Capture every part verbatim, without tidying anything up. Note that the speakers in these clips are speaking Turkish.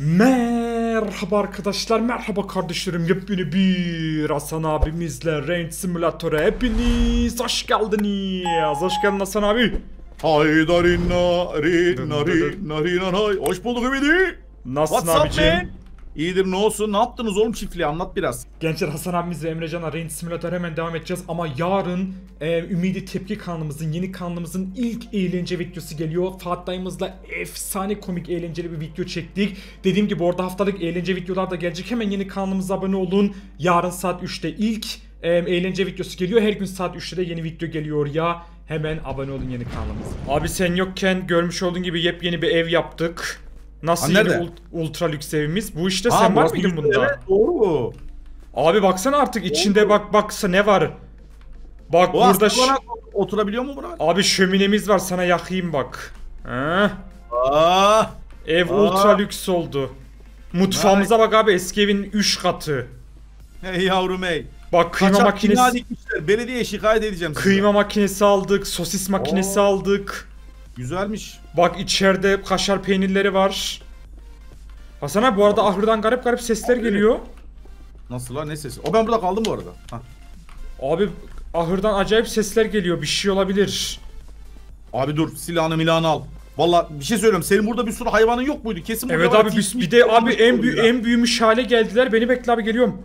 Merhaba arkadaşlar, merhaba kardeşlerim. Yepyeni bir Hasan abimizle Range Simulator'a hepiniz hoş geldiniz. Hoş geldin Hasan abi. Haydarin narin narin narin narin. Hoş bulduk Ümidi. Nasılsın abiciğim? İyidir, ne olsun, ne yaptınız oğlum çiftliği, anlat biraz. Gençler, Hasan abimiz ve Emrecan'la Range Simulator hemen devam edeceğiz ama yarın e, Ümidi Tepki kanalımızın, yeni kanalımızın ilk eğlence videosu geliyor. Fatih dayımızla efsane komik eğlenceli bir video çektik. Dediğim gibi orada haftalık eğlence videolar da gelecek. Hemen yeni kanalımıza abone olun. Yarın saat üçte ilk e, eğlence videosu geliyor. Her gün saat üçte de yeni video geliyor ya. Hemen abone olun yeni kanalımıza. Abi sen yokken görmüş olduğun gibi yepyeni bir ev yaptık. Nasıl yeni ult ultra lüks evimiz? Bu işte ha, sen var mıydın bunda? Evet, doğru. Abi baksana artık içinde doğru. bak baksa ne var? Bak o burada oturabiliyor mu buna? Abi şöminemiz var, sana yakayım bak. Ha. Aa, ev aa. ultra lüks oldu. Mutfağımıza ay. Bak abi, eski evin üç katı. Hey yavrum hey. Bak kıyma kaçak makinesi. Belediye şikayet edeceğim. Kıyma size. makinesi aldık, sosis makinesi aa. aldık. Güzelmiş. Bak içeride kaşar peynirleri var. Hasan abi bu arada ahırdan garip garip sesler abi. geliyor. Nasıl lan, ne sesi? O ben burada kaldım bu arada. Hah. Abi ahırdan acayip sesler geliyor, bir şey olabilir. Abi dur, silahını milahını al. Vallahi bir şey söylüyorum, senin burada bir sürü hayvanın yok muydu? Kesin burada. Evet abi biz, bir de abi en büyük en büyümüş hale geldiler. Beni bekle abi, geliyorum.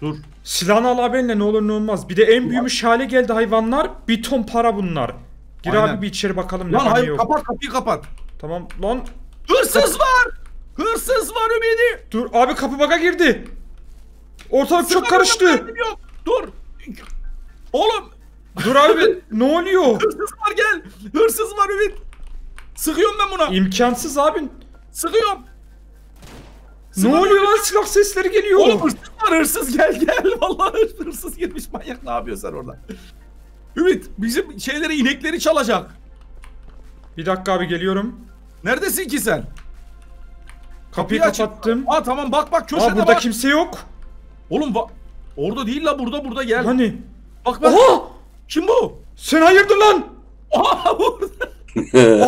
Dur. Silahını al abi eline, ne olur ne olmaz. Bir de en büyümüş hale geldi hayvanlar. Bir ton para bunlar. Gir aynen. Abi bir içeri bakalım. Lan hayır, kapat kapıyı, kapat. Tamam lan. Hırsız var. Hırsız var Ümidi. Dur abi, kapı baka girdi. Ortalık çok karıştı. Dur. Oğlum. Dur abi ne oluyor? Hırsız var, gel. Hırsız var Ümidi. Sıkıyorum ben buna. İmkansız abin. Sıkıyorum. Ne oluyor lan, silah sesleri geliyor. Oğlum hırsız var, hırsız gel gel. Vallahi hırsız girmiş, manyak, ne yapıyorsun orada? Ümit bizim şeyleri, inekleri çalacak. Bir dakika abi geliyorum. Neredesin ki sen? Kapıyı, Kapıyı kapattım. Aa tamam, bak bak köşede. Aa, burada bak. Burada kimse yok. Oğlum bak. Orada değil la, burada burada gel. Hani? Bak bak. Oha! Kim bu? Sen hayırdır lan? Oha burada.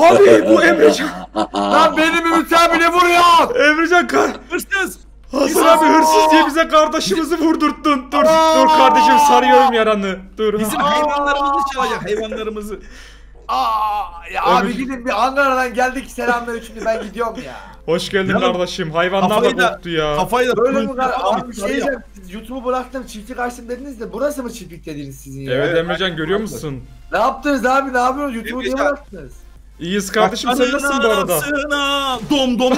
Abi bu Emrecan. Lan benim Ümit abine vuruyor. Emrecan kar. Hırsız. Hasan abi hırsız diye bize kardeşimizi vurdurttun. Dur dur kardeşim, sarıyorum yaranı. Dur. Bizim hayvanlarımızı çalacak, hayvanlarımızı. Aa, ya abi gidin, bir Ankara'dan geldik, selamlar üçüncü, ben gidiyorum ya. Hoş geldin ya kardeşim, hayvanlar da, da koptu ya. Kafayı da böyle mi? Abi bir şey diyeceğim, siz YouTube'u bıraktım çiftlik açtım dediniz de burası mı çiftlik dediniz sizin ya? Evet Emrecan, görüyor musun? Ne yaptınız abi, ne yapıyorsunuz, YouTube'u niye bıraktınız? İyiyiz kardeşim, sen nasılsın bu arada? Dom dom.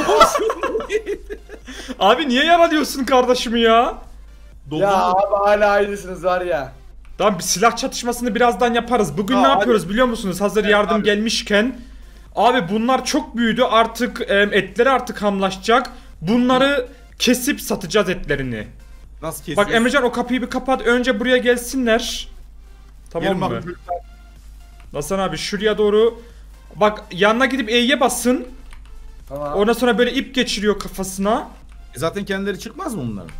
Abi niye yaralıyorsun kardeşimi ya? Doldur. Ya abi hala aynısınız var ya. Tamam, bir silah çatışmasını birazdan yaparız. Bugün ya ne abi. yapıyoruz biliyor musunuz? Hazır evet, yardım abi. gelmişken. Abi bunlar çok büyüdü artık, etleri artık hamlaşacak. Bunları kesip satacağız etlerini. Nasıl kesiyorsun? Bak Emrecan o kapıyı bir kapat, önce buraya gelsinler. Tamam mı? Abi. Hasan abi şuraya doğru. Bak yanına gidip E'ye basın. Tamam. Ondan sonra böyle ip geçiriyor kafasına. E zaten kendileri çıkmaz mı bunların?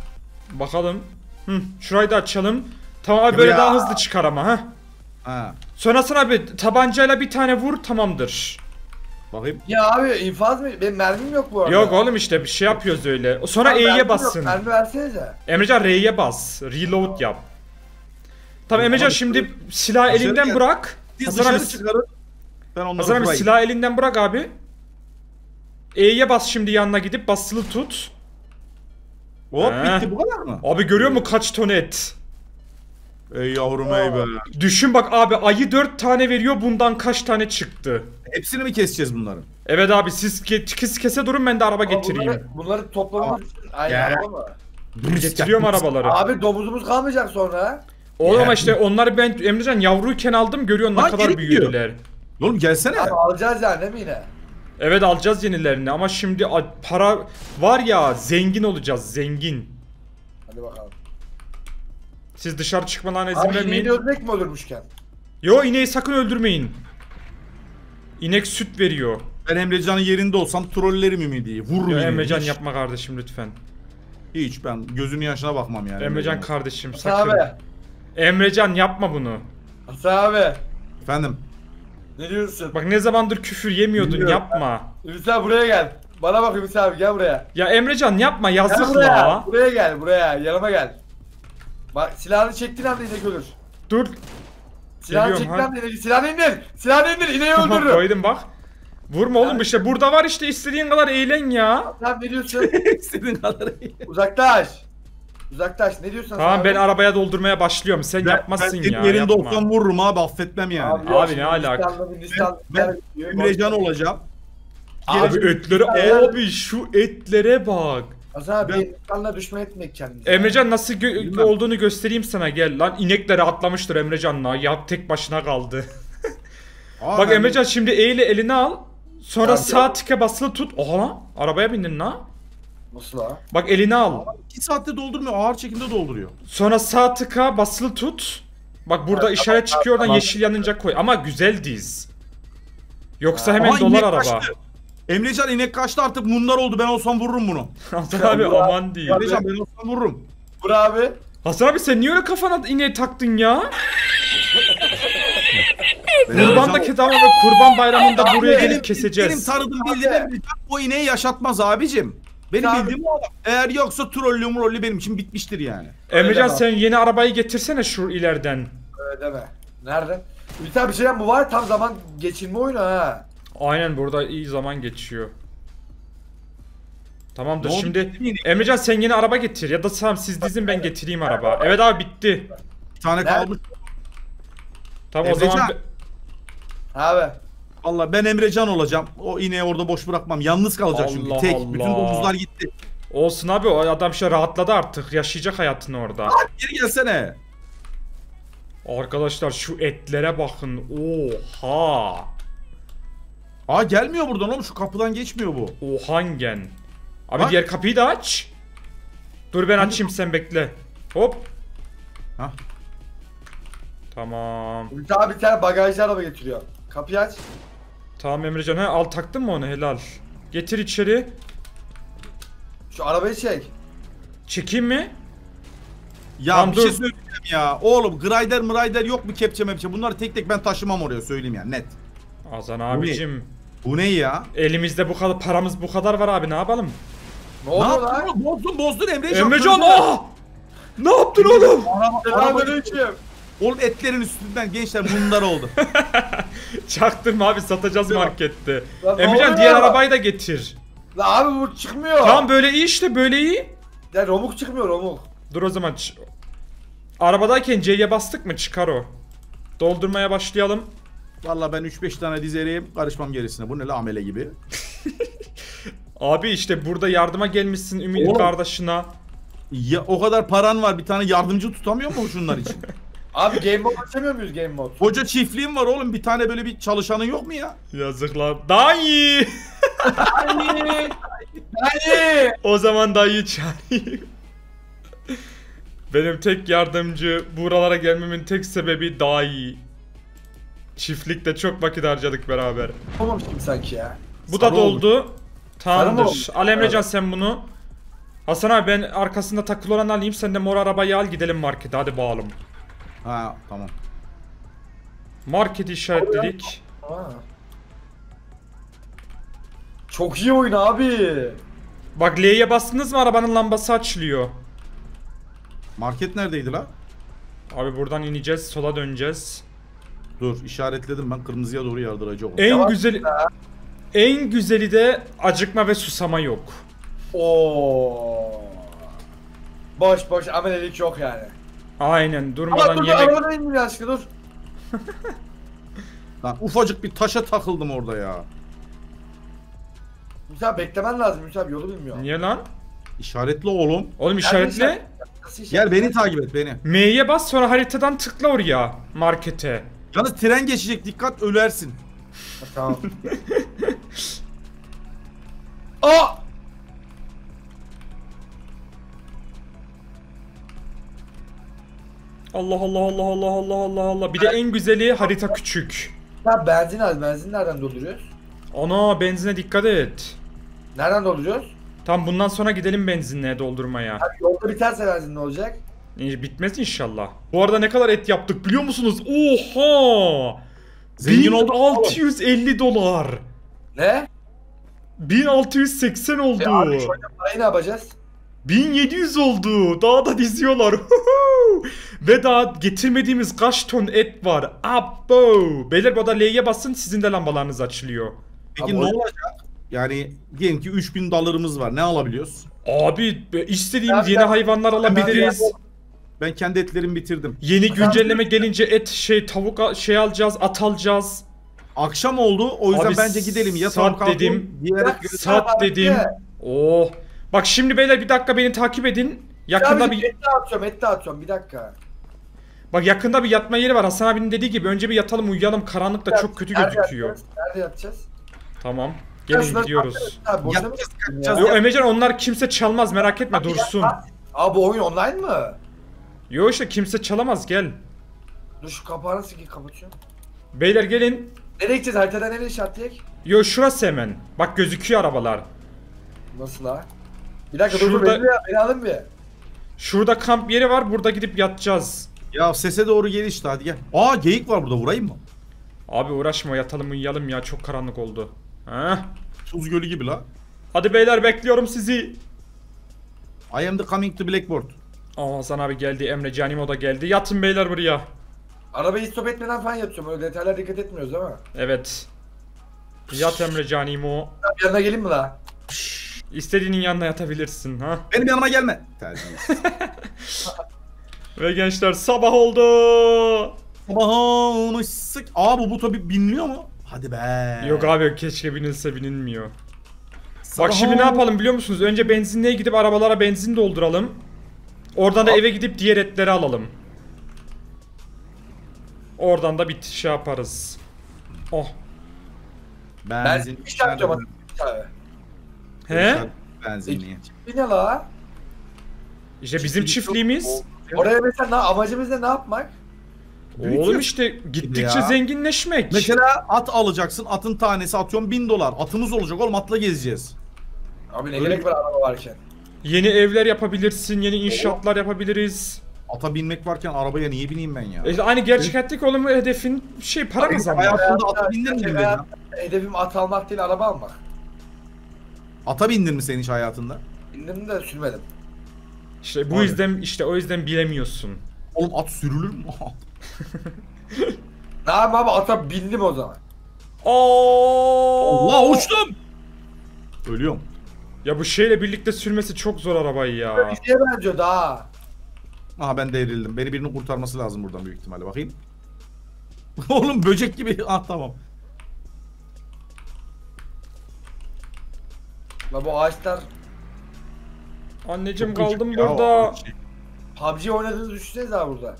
Bakalım. Hı, şurayı da açalım. Tamam abi, böyle ya. daha hızlı çıkar ama ha. Ha. Sonrasına abi tabancayla bir tane vur, tamamdır. Bakayım. Ya abi infaz mı? Benim mermim yok bu arada. Yok oğlum, işte bir şey yapıyoruz öyle. Sonra E'ye bassın. Yok, mermi versenize. Emrecan R'ye bas. Reload yap. Tamam Emrecan, şimdi silahı elinden gel. bırak. Hasan abi çıkarın. Ben onları Hasan abi silahı elinden bırak abi. E'ye bas şimdi, yanına gidip basılı tut. Hop He. bitti, bu kadar mı? Abi görüyor mu kaç ton et? Ey yavrum ey be. Düşün bak abi, ayı dört tane veriyor, bundan kaç tane çıktı? Hepsini mi keseceğiz bunların? Evet abi, siz ke kese durun, ben de araba abi getireyim. Bunları, bunları toplamak aynı araba mı? Getiriyorum arabaları. Abi domuzumuz kalmayacak sonra. Oğlum ya. işte onları ben Emrecan yavruyken aldım, görüyorsun ne kadar büyüdüler. Oğlum gelsene. Abi alacağız yani değil mi yine? Evet alacağız yenilerini ama şimdi para var ya, zengin olacağız, zengin. Hadi bakalım. Siz dışarı çıkmadan izin vermeyin. Abi ineği öldürmek mi olurmuşken? Yo, ineği sakın öldürmeyin. İnek süt veriyor. Ben Emrecan'ın yerinde olsam trollerim Ümidi'yi, vururum. Emrecan hiç. yapma kardeşim lütfen. Hiç, ben gözünün yaşına bakmam yani. Emrecan yani. kardeşim sakın. Hasan abi. Emrecan yapma bunu. Hasan abi. Efendim. Ne diyorsun? Bak ne zamandır küfür yemiyordun. Bilmiyorum. Yapma. Lütfen buraya gel. Bana bak Ümit abi, gel buraya. Ya Emrecan yapma, yazık ya. Buraya, buraya gel, buraya yanıma gel. Bak silahını çektiğin anda inek ölür. Dur. Silahını çektiğin anda inek ölür. Silahını indir. Silahını indir, ineği öldürürüm. Koydum bak. Vurma yani. Oğlum işte burada var işte, istediğin kadar eğlen ya. Sen ne diyorsun? İstediğin kadar eğlen. Uzaklaş. Uzaklaş, ne diyorsun? Tamam ben abi? Arabaya doldurmaya başlıyorum, sen ben, yapmazsın ben ya. Ben yerinde olsam vururum abi, affetmem yani. Abi, abi ne alaka? Ben Emrecan olacağım. Abi, abi ötlere, abi şu etlere bak. Hasan abi ben... insanla düşman etmek kendisi. Emrecan nasıl gö olduğunu göstereyim sana, gel lan. İnek de rahatlamıştır Emrecan'la ya, tek başına kaldı. Aa, bak Emrecan şimdi eğili elini al. Sonra abi, sağ tıka basılı tut. Oha lan, arabaya bindin lan. Nasıl ha? Bak elini al. iki saatte doldurmuyor, ağır çekimde dolduruyor. Sonra sağ tıka basılı tut. Bak burada evet, işaret tamam, çıkıyor, oradan tamam. Yeşil yanınca koy. Ama güzeldiz. Yoksa ha, hemen dolar araba. Kaçtı. Emrecan inek kaçtı artık, bunlar oldu, ben olsam vururum bunu. Hasan abi aman değil. Emrecan ben olsam vururum. Vur abi. Hasan abi sen niye öyle kafana ineği taktın ya? Kurban da kedavada, kurban bayramında abi, buraya gelip keseceğiz. Benim tanıdığım bildiğim Emrecan o ineği yaşatmaz abicim. Benim abi, bildiğim o adam. Eğer yoksa trollü mrollü benim için bitmiştir yani. Emrecan sen yeni arabayı getirsene şu ileriden. Öyle deme. Nerede? Bir tane bir şeyden bu var, tam zaman geçinme oyunu ha. Aynen burada iyi zaman geçiyor. Tamamdır ne şimdi. Emrecan sen yine araba getir ya da tamam siz dizin, ben getireyim araba. Evet abi bitti. Bir tane kaldı. Tamam Emrecan. O zaman. Abi. Vallahi ben Emrecan olacağım. O ineği orada boş bırakmam. Yalnız kalacak Allah çünkü. Tek. Allah. Bütün domuzlar gitti. Olsun abi, o adam şey rahatladı artık. Yaşayacak hayatını orada. Abi geri gelsene. Arkadaşlar şu etlere bakın. Oha. Aa gelmiyor buradan oğlum, şu kapıdan geçmiyor bu. Ohangen. Abi bak, diğer kapıyı da aç. Dur ben açayım, sen bekle. Hop. Hah. Tamam. Ümit abi bir tane bagajlı araba getiriyor. Kapıyı aç. Tamam Emrecan, he al taktın mı onu, helal. Getir içeri. Şu arabayı çek. Çekeyim mi? Ya tamam, bir dur. Şey söyleyeceğim ya. Oğlum grider mrider yok mu, kepçe mepçe, bunları tek tek ben taşımam oraya, söyleyeyim yani net. Hasan abicim. Bu ne? Bu ne ya? Elimizde bu kadar, paramız bu kadar var abi, ne yapalım? Ne, ne oldu lan? Bozdun bozdun Emrecan. Emrecan ah! Ne yaptın oğlum? Oğlum etlerin üstünden gençler bunlar oldu. Çaktırma abi, satacağız markette. Emrecan diğer arabayı da getir. La abi bu çıkmıyor. Tamam böyle iyi işte, böyle iyi. Ya romuk çıkmıyor, romuk. Dur o zaman. Arabadayken C'ye bastık mı çıkar o. Doldurmaya başlayalım. Valla ben üç beş tane dizereyim, karışmam gerisine. Bu ne la, amele gibi. Abi işte burada yardıma gelmişsin Ümidi kardeşine. Ya o kadar paran var, bir tane yardımcı tutamıyor mu şunlar için? Abi game mode açamıyor muyuz, game mode? Hoca çiftliğim var oğlum, bir tane böyle bir çalışanın yok mu ya? Yazıklar. Dayı. Dayı. Dayı. O zaman dayı çağırayım. Benim tek yardımcı, buralara gelmemin tek sebebi dayı. Çiftlikte çok vakit harcadık beraber. Olmamıştım sanki ya. Bu sarı da doldu. Olmuş. Tamamdır. Al Emrecan evet, sen bunu. Hasan abi ben arkasında takılı olanı alayım, sen de mor arabayı al, gidelim markete hadi bağalım. Ha tamam. Marketi işaretledik. Ha. Çok iyi oyun abi. Bak L'ye bastınız mı arabanın lambası açılıyor. Market neredeydi la? Abi buradan ineceğiz, sola döneceğiz. Dur işaretledim ben, kırmızıya doğru yardıracağım. En ya güzeli ya. En güzeli de acıkma ve susama yok. Oo. Boş boş amelelik yok yani. Aynen durmadan ama dur, yemek. Ama dur arabadan indir aşkı dur. Lan ufacık bir taşa takıldım orada ya. Müsa beklemen lazım Müsa, yolu bilmiyor. Niye lan? İşaretli oğlum. Oğlum işaretle. Yani işaret... Gel beni takip et beni. M'ye bas sonra haritadan tıkla oraya, markete. Yalnız tren geçecek, dikkat ölersin. Tamam. Aa! Allah Allah Allah Allah Allah Allah Allah. Bir de en güzeli harita küçük. Ya benzin az, benzin nereden dolduruyoruz? Ana benzine dikkat et. Nereden dolduruyoruz? Tam bundan sonra gidelim benzinle doldurmaya. Abi yolda biterse benzin ne olacak? Bitmez inşallah. Bu arada ne kadar et yaptık biliyor musunuz? Oha! Zengin oldu. altı yüz elli dolar. Ne? bin altı yüz seksen oldu. E abi çocuk parayı ne yapacağız? bin yedi yüz oldu. Daha da diziyorlar. Ve daha getirmediğimiz kaç ton et var. Abo. Beyler bu da L'ye basın, sizin de lambalarınız açılıyor. Peki abi, ne olacak? Yani diyelim ki üç bin dolarımız var. Ne alabiliyoruz? Abi istediğimiz yeni ben, hayvanlar alabiliriz. Ben kendi etlerimi bitirdim. Yeni güncelleme gelince et şey tavuk şey alacağız, at alacağız. Akşam oldu. O yüzden abi, bence gidelim ya. Saat dedim. Saat dedim. Oh. Bak şimdi beyler bir dakika beni takip edin. Yakında abi, bir et atıyorum, et atıyorum. Bir dakika. Bak yakında bir yatma yeri var. Hasan abinin dediği gibi önce bir yatalım, uyuyalım. Karanlıkta çok kötü nerede gözüküyor. Yapacağız? Nerede yatacağız? Tamam. Gelin gidiyoruz. Yok Emrecan onlar kimse çalmaz merak etme abi, dursun. Abi bu oyun online mı? Yok işte kimse çalamaz gel. Dur şu kapağı nasıl kapatıyorum? Beyler gelin. Nereye gideceğiz? Haritadan nereye işaretleyek? Yo şurası hemen. Bak gözüküyor arabalar. Nasıl ha? Bir dakika şurada, dur beni, beni alın bir. Şurada kamp yeri var burada gidip yatacağız. Ya sese doğru gel işte hadi gel. Aa geyik var burada vurayım mı? Abi uğraşma yatalım uyuyalım ya çok karanlık oldu. Heh. Tuz gölü gibi la. Hadi beyler bekliyorum sizi. I am the coming to Blackboard. Aa Hasan abi geldi, Emre Canimo da geldi. Yatın beyler buraya. Arabayı stop etmeden falan yatıyorum. Öyle detaylara dikkat etmiyoruz ama. Evet. Yat Emre Canimo. Yanına gelin mi la? İstediğinin yanına yatabilirsin ha. Benim yanıma gelme. Ve gençler sabah oldu. Sabah olmuş. Aa bu bu tabi biniliyor mu? Hadi be. Yok abi keşke binilse bilinmiyor. Sabah. Bak şimdi ne yapalım biliyor musunuz? Önce benzinliğe gidip arabalara benzin dolduralım. Oradan da eve gidip diğer etleri alalım. Oradan da bir şey yaparız. Oh. Benzin. Ben şey yapacağım. He? Benzinliğe. E, ne la? İşte çiftliği bizim çiftliğimiz. Oraya mesela amacımız ne, ne yapmak? Oğlum işte gittikçe ya. Zenginleşmek. Mesela at alacaksın, atın tanesi atıyorum bin dolar. Atımız olacak oğlum, atla gezeceğiz. Abi ne öyle gerek var araba varken? Yeni evler yapabilirsin, yeni inşaatlar yapabiliriz. Ata binmek varken arabaya niye bineyim ben ya? E, aynı gerçek hayattaki oğlum hedefin şey para mı zaman? Hayatımda ata bindir miyim ben ya? Hedefim at almak değil, araba almak. Ata bindin mi senin hiç hayatında? Bindim de sürmedim. İşte bu abi. yüzden işte o yüzden bilemiyorsun. Oğlum at sürülür mü? Ne yapayım abi, ata bindim o zaman. Allah uçtum. Ölüyorum. Ya bu şeyle birlikte sürmesi çok zor arabayı ya. Bir şeye benziyor daha. Aha ben devrildim. Beni birinin kurtarması lazım buradan büyük ihtimalle. Bakayım. Oğlum böcek gibi. Ah tamam. La bu ağaçlar. Anneciğim çok kaldım burada. Şey. P U B G oynadığınızı düşünseniz ha burada.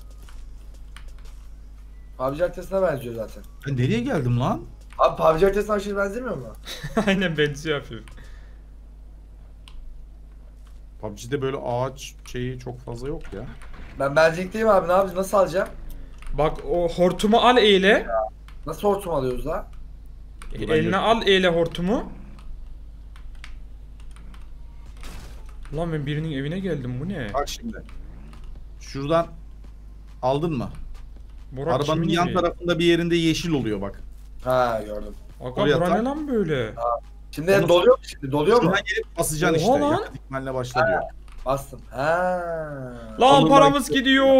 P U B G haritasına benziyor zaten. Ben nereye geldim lan? Abi P U B G haritasına aşırı benzemiyor mu? Aynen benziyor hafif. P U B G'de böyle ağaç şeyi çok fazla yok ya. Ben benzinlikteyim abi, ne yapacağım, nasıl alacağım? Bak o hortumu al eyle. Ya, nasıl hortum alıyoruz la? E, eline yok. Al eyle hortumu. Lan ben birinin evine geldim, bu ne? Bak şimdi. Şuradan aldın mı? Burak arabanın yan mi? Tarafında bir yerinde yeşil oluyor bak. Ha gördüm. Aga bura ne lan böyle? Ha. Şimdi onu doluyor mu şimdi? Doluyor mu? Gelip basacaksın işte. Yakıt dikmenle başla diyor. Bastım. Ha. Lan Onur paramız gidiyor.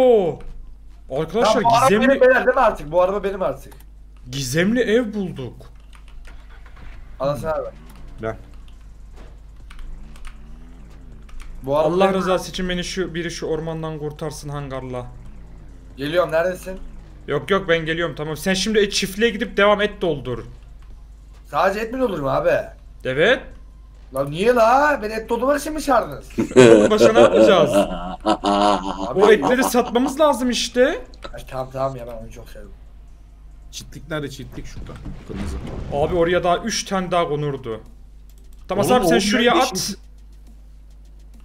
Arkadaşlar ya, bu gizemli. Bu araba benim, değil mi artık? Bu araba benim artık. Gizemli ev bulduk. Anasını abi. Ben. Bu Allah rızası için beni şu biri şu ormandan kurtarsın hangarla. Geliyorum, neredesin? Yok yok ben geliyorum, tamam. Sen şimdi çiftliğe gidip devam et doldur. Sadece et mi doldururum abi? Evet. Lan niye la? Ben et doldurmak için mi çağırdınız? Başa ne yapacağız? O etleri satmamız lazım işte. Ay, tamam tamam ya, ben onu çok sevdim. Çiftlik nerede? Çiftlik şurada. Kırmızı. Abi oraya daha üç tane daha konurdu. Tamam abi sen şuraya at. Şimdi...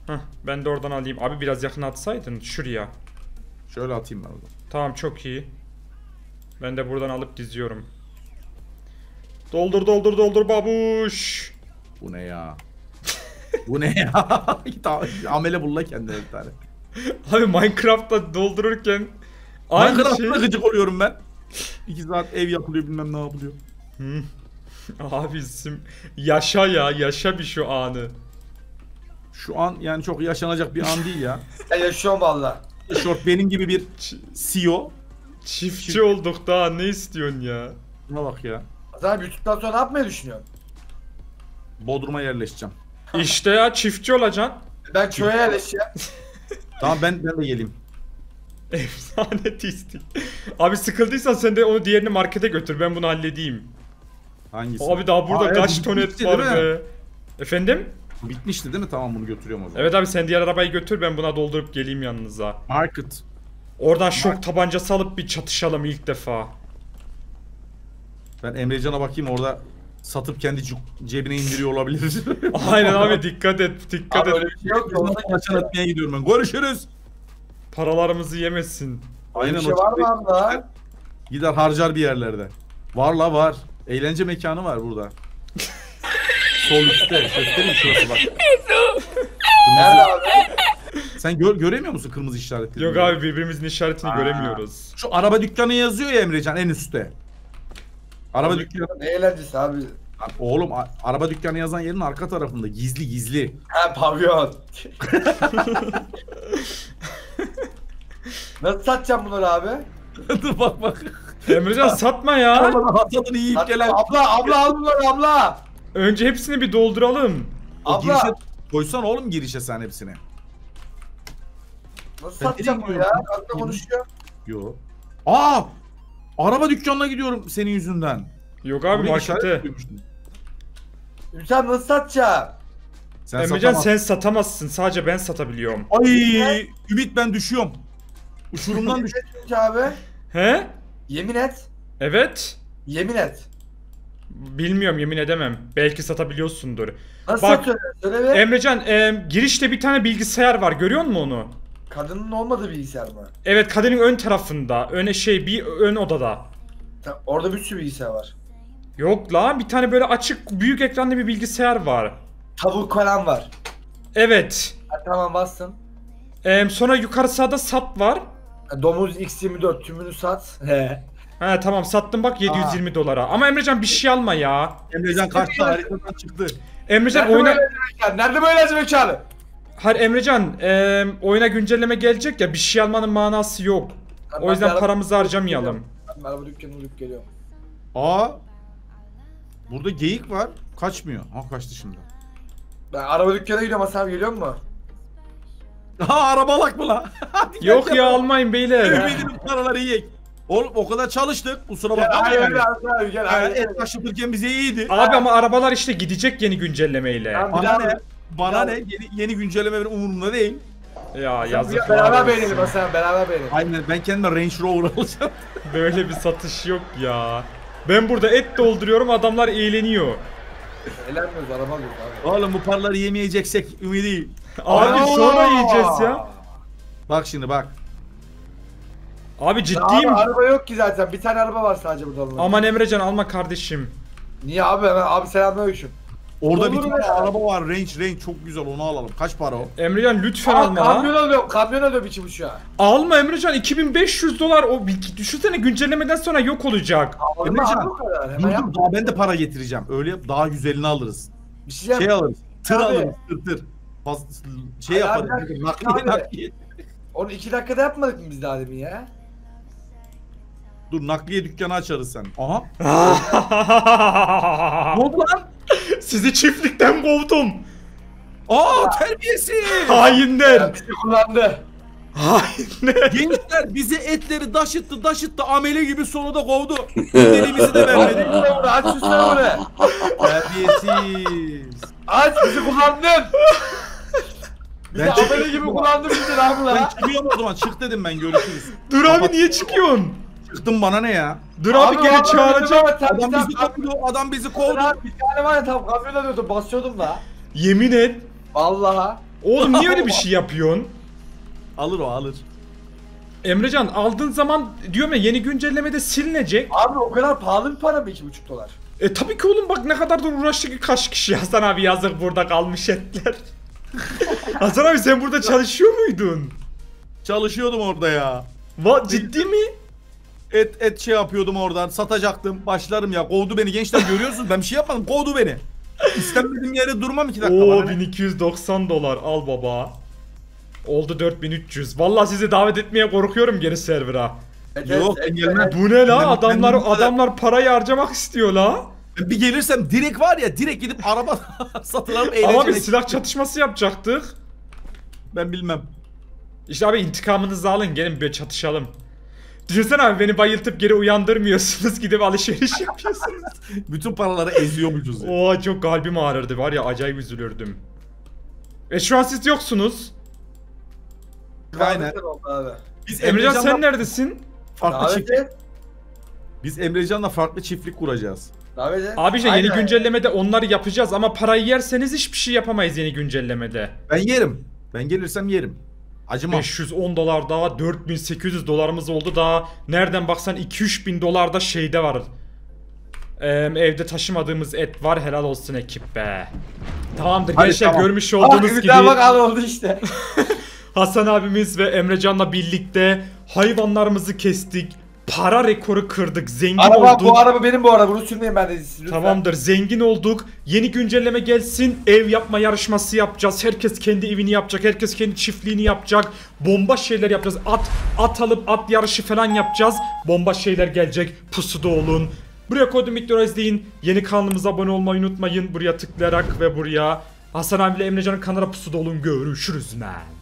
Heh, ben de oradan alayım. Abi biraz yakın atsaydın şuraya. Şöyle atayım ben oradan. Tamam çok iyi. Ben de buradan alıp diziyorum. Doldur doldur doldur babuş. Bu ne ya? Bu ne ya? Amele bulla kendine bir tane. Abi Minecraft'ta doldururken Minecraft'ta şey... gıcık oluyorum ben. İki saat ev yapılıyor bilmem ne yapılıyor. Abi isim yaşa ya, yaşa bir şu anı. Şu an yani çok yaşanacak bir an değil ya. Ya yaşıyorum valla. Short benim gibi bir C E O. Çiftçi Çift. olduk daha ne istiyorsun ya? Buna bak ya. Zaten YouTube'dan sonra ne yapmayı düşünüyorum? Bodrum'a yerleşeceğim. İşte ya, çiftçi olacaksın. Ben köye yerleşeceğim. Tamam ben, ben de geleyim. Efsane tistik. Abi sıkıldıysan sen de onu diğerini markete götür, ben bunu halledeyim. Hangisi? Abi daha burada Aa, kaç ton et var be. Efendim? Bitmişti değil mi? Tamam bunu götürüyorum o zaman. Evet abi sen diğer arabayı götür, ben buna doldurup geleyim yanınıza. Market. Oradan şok tabancası alıp bir çatışalım ilk defa. Ben Emrecan'a bakayım, orada satıp kendi cebine indiriyor olabilir. Aynen abi dikkat et, dikkat abi, et. Şey yok, maçan atmaya gidiyorum ben. Görüşürüz. Paralarımızı yemesin. Aynen öyle. Şey var mı abla? Gider harcar bir yerlerde. Var la var. Eğlence mekanı var burada. Sol üstte. Göstereyim şurası bak. Nerede abi? Sen gör, göremiyor musun kırmızı işaretleri? Yok abi birbirimizin işaretini Aa. göremiyoruz. Şu araba dükkanı yazıyor ya Emrecan en üstte. Araba abi, dükkanı. Ne eğlencesi abi? Oğlum araba dükkanı yazan yerin arka tarafında gizli gizli. Ha pavyon. Nasıl satacağım bunları abi? Dur bak bak. Emrecan satma ya. Hasan'ın iyi yiyip gelen. Abla abla al bunları abla. Önce hepsini bir dolduralım. Abla. Girişe, koysan oğlum girişe sen hepsini. Nasıl ben satacağım bunu ya? Aklına konuşuyor. Yo. Aa! Araba dükkanına gidiyorum senin yüzünden. Yok abi markete. Emrecan nasıl satacağım? Sen Emrecan satamaz. sen satamazsın. Sadece ben satabiliyorum. Ay! Ümit ben düşüyorum. Uçurumdan düşüyorum. abi. He? Yemin et. Evet. Yemin et. Bilmiyorum, yemin edemem. Belki satabiliyorsundur. Nasıl Bak, satıyorsun? Emrecan e, girişte bir tane bilgisayar var. Görüyor musun onu? Kadının olmadığı bilgisayar mı? Evet, kadının ön tarafında. Öne şey bir ön odada. Ta, orada bir sürü bilgisayar var. Yok la, bir tane böyle açık büyük ekranlı bir bilgisayar var. Tavuk falan var. Evet. Ha, tamam bastın. Ee, sonra yukarı sağda sat var. Domuz X yirmi dört tümünü sat. He. He tamam sattım bak yedi yüz yirmi Aa. dolara. Ama Emrecan bir şey alma ya. Emrecan kartla haritadan çıktı. Emrecan oyna... Nerede böyle acı mekanı? Hayır Emrecan e, oyuna güncelleme gelecek ya, bir şey almanın manası yok. Ben o yüzden paramızı harcamayalım. Ben araba dükkanına uğrayıp geliyorum. Aa. Burada geyik var. Kaçmıyor. Ha kaçtı şimdi. Ben araba dükkanına gidiyorum Hasan, geliyor mu? Ha arabalak mı la? Yok ya almayın beyler. Ümidinin paraları yiyek. Oğlum o kadar çalıştık. Kusura bakma. Hayır hayır hayır. Gel hayır. Et taşıtırken bize iyiydi. Abi ama arabalar işte gidecek yeni güncellemeyle. Bana ne? Bana ne? Yeni, yeni güncelleme umurumda değil. Ya yazık. Beraber beğenelim Hasan, beraber beğenelim. Aynen ben kendime Range Rover alacağım. Böyle bir satış yok ya. Ben burada et dolduruyorum, adamlar eğleniyor. Eğlenmiyoruz, araba yok abi. Oğlum bu paraları yemeyeceksek Ümidi. Abi sonra yiyeceğiz ya. Bak şimdi bak. Abi ciddiyim. Abi, araba yok ki zaten. Bir tane araba var sadece burada. Aman Emrecan alma kardeşim. Niye abi? Abi selamünaleyküm. Orada Olur bir tane ya. araba var. Range Range çok güzel. Onu alalım. Kaç para o? Emrecan lütfen Aa, alma. Kamyon alıyorum. Kamyon alıyorum içi uçağa. Alma Emrecan. iki bin beş yüz dolar o düşünsene güncellemeden sonra yok olacak. Alma Emrecan. Abi, kadar. Dur, dur, daha ben de para getireceğim. Öyle yap daha güzelini alırız. Bir şey, şey alırız. Tır abi. alırız. Tır tır. Şey yaparız. Nakliye nakliye. Onu iki dakikada yapmadık mı biz daha demin ya? Dur nakliye dükkanı açarız sen. Aha. Ne oldu lan? Sizi çiftlikten kovdum. Aa terbiyesiz. Hainler. Bizi kullandı. Hainler. Gençler bizi etleri daşıttı daşıttı amele gibi sonra da kovdu. Elimizi de vermedi. Aç şu sen oraya. Terbiyesiz. Aç bizi kullandın. Bizi ben amele gibi kullandın bizi lan lan. Ben çıkıyorum o zaman, çık dedim ben, görüşürüz. Dur abi niye çıkıyorsun? Çıktın bana ne ya? Dur abi, abi geri çağıracağım. Adam bizi kovdu, adam bizi kovdu. Bir tane var ya tam kamyona diyordum, basıyordum da. Yemin et. Vallahi. Oğlum niye öyle bir şey yapıyorsun? Alır o alır. Emrecan aldığın zaman diyorum ya yeni güncellemede silinecek. Abi o kadar pahalı bir para mı iki buçuk dolar? E tabii ki oğlum, bak ne kadar da uğraştık kaç kişi. Hasan abi yazık burada kalmış etler. Hasan abi sen burada çalışıyor muydun? Çalışıyordum orada ya. Va ciddi mi? et et şey yapıyordum oradan, satacaktım, başlarım ya. Kovdu beni gençler, görüyorsunuz ben bir şey yapmadım, kovdu beni. İstemediğim yere durmam iki dakika. Oo, bin iki yüz doksan dolar al baba. Oldu dört bin üç yüz. Vallahi sizi davet etmeye korkuyorum geri server'a. Yok, engelme. Bu ne la? Adamlar adamlar parayı harcamak istiyor la. Bir gelirsem direkt var ya, direkt gidip araba satın alıp eğlenceli. Abi silah çatışması yapacaktık. Ben bilmem. İşte abi intikamınızı alın, gelin böyle çatışalım. Düşünsene abi, beni bayıltıp geri uyandırmıyorsunuz, gidip alışveriş yapıyorsunuz. Bütün paraları eziyormuşuz. Yani. Oo, çok kalbim ağrırdı var ya, acayip üzülürdüm. E şu an siz yoksunuz. Aynen. Biz Emrecan, Emrecan'la... sen neredesin? Farklı çiftlik. Biz Emrecan'la farklı çiftlik kuracağız. Abi işte yeni güncellemede onları yapacağız ama parayı yerseniz hiçbir şey yapamayız yeni güncellemede. Ben yerim. Ben gelirsem yerim. Acımam. beş yüz on dolar daha, dört bin sekiz yüz dolarımız oldu daha. Nereden baksan iki üç bin dolar da şeyde var. Ee, evde taşımadığımız et var, helal olsun ekip be. Tamamdır gençler, tamam. Görmüş olduğunuz ah, gibi. Bak al oldu işte. Hasan abimiz ve Emrecan'la birlikte hayvanlarımızı kestik. Para rekoru kırdık, zengin araba, olduk. Bu araba benim bu araba, bunu sürmeyin ben de siz, tamamdır, zengin olduk. Yeni güncelleme gelsin, ev yapma yarışması yapacağız. Herkes kendi evini yapacak, herkes kendi çiftliğini yapacak. Bomba şeyler yapacağız, at at alıp at yarışı falan yapacağız. Bomba şeyler gelecek, pusuda olun. Buraya koydum videoyu izleyin. Yeni kanalımıza abone olmayı unutmayın. Buraya tıklayarak ve buraya Hasan abiyle Emrecan'ın kanala pusuda olun. Görüşürüz men.